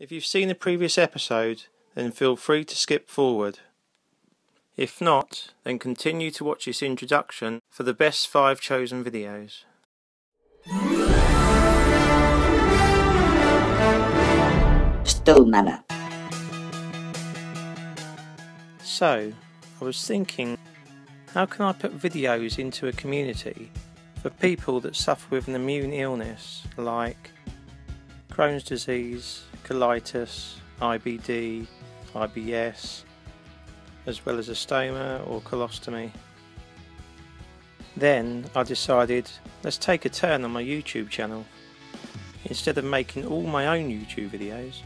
If you've seen the previous episode, then feel free to skip forward. If not, then continue to watch this introduction for the best 5 chosen videos. Stomanner. So, I was thinking, how can I put videos into a community for people that suffer with an immune illness like Crohn's disease, colitis, IBD, IBS, as well as a stoma or colostomy? Then I decided, let's take a turn on my YouTube channel. Instead of making all my own YouTube videos,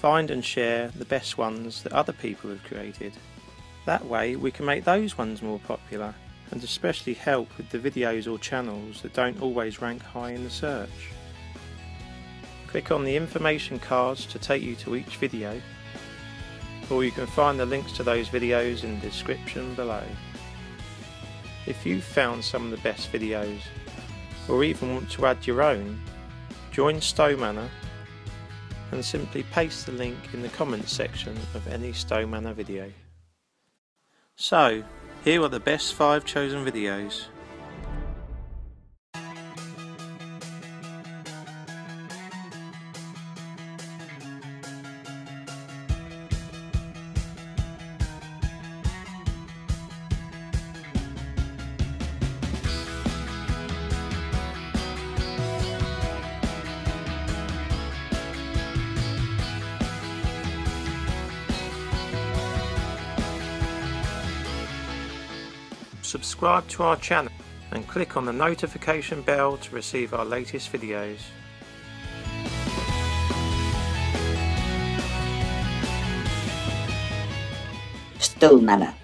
find and share the best ones that other people have created. That way we can make those ones more popular, and especially help with the videos or channels that don't always rank high in the search. Click on the information cards to take you to each video, or you can find the links to those videos in the description below. If you've found some of the best videos, or even want to add your own, join Stomanner and simply paste the link in the comments section of any Stomanner video. So, here are the best 5 chosen videos. Subscribe to our channel and click on the notification bell to receive our latest videos. Stomanner.